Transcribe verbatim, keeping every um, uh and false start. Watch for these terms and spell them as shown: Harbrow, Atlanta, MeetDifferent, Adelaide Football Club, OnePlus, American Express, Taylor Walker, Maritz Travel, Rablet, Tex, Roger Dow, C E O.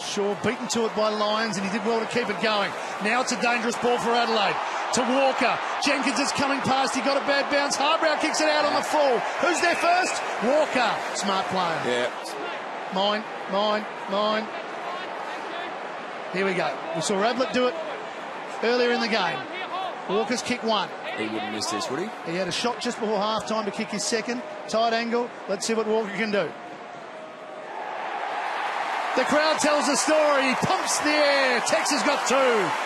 Shaw beaten to it by Lyons, and he did well to keep it going. Now it's a dangerous ball for Adelaide. To Walker. Jenkins is coming past. He got a bad bounce. Harbrow kicks it out on the full. Who's there first? Walker. Smart player. Yeah. Mine, mine, mine. Here we go. We saw Rablet do it earlier in the game. Walker's kick one. He wouldn't miss this, would he? He had a shot just before half-time to kick his second. Tight angle. Let's see what Walker can do. The crowd tells a story. He pumps the air. Tex has got two.